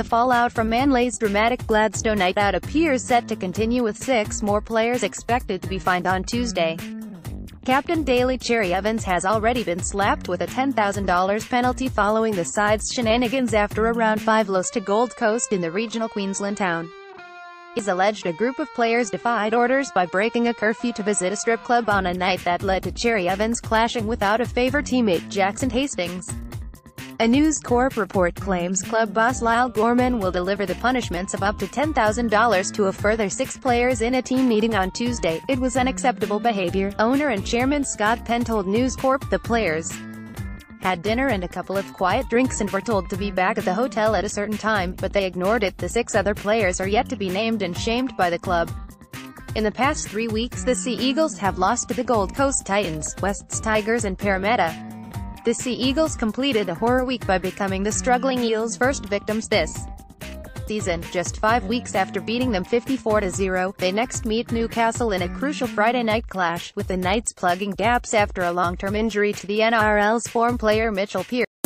The fallout from Manly's dramatic Gladstone night out appears set to continue, with 6 more players expected to be fined on Tuesday. Captain Daly Cherry-Evans has already been slapped with a $10,000 penalty following the side's shenanigans after a round 5 loss to Gold Coast in the regional Queensland town. It's alleged a group of players defied orders by breaking a curfew to visit a strip club on a night that led to Cherry-Evans clashing with out-of-favour teammate Jackson Hastings. A News Corp report claims club boss Lyle Gorman will deliver the punishments of up to $10,000 to a further 6 players in a team meeting on Tuesday. "It was unacceptable behavior," owner and chairman Scott Penn told News Corp. "The players had dinner and a couple of quiet drinks and were told to be back at the hotel at a certain time, but they ignored it." The 6 other players are yet to be named and shamed by the club. In the past 3 weeks, the Sea Eagles have lost to the Gold Coast Titans, Wests Tigers and Parramatta. The Sea Eagles completed a horror week by becoming the struggling Eels' first victims this season, just 5 weeks after beating them 54-0. They next meet Newcastle in a crucial Friday night clash, with the Knights plugging gaps after a long-term injury to the NRL's form player Mitchell Pearce.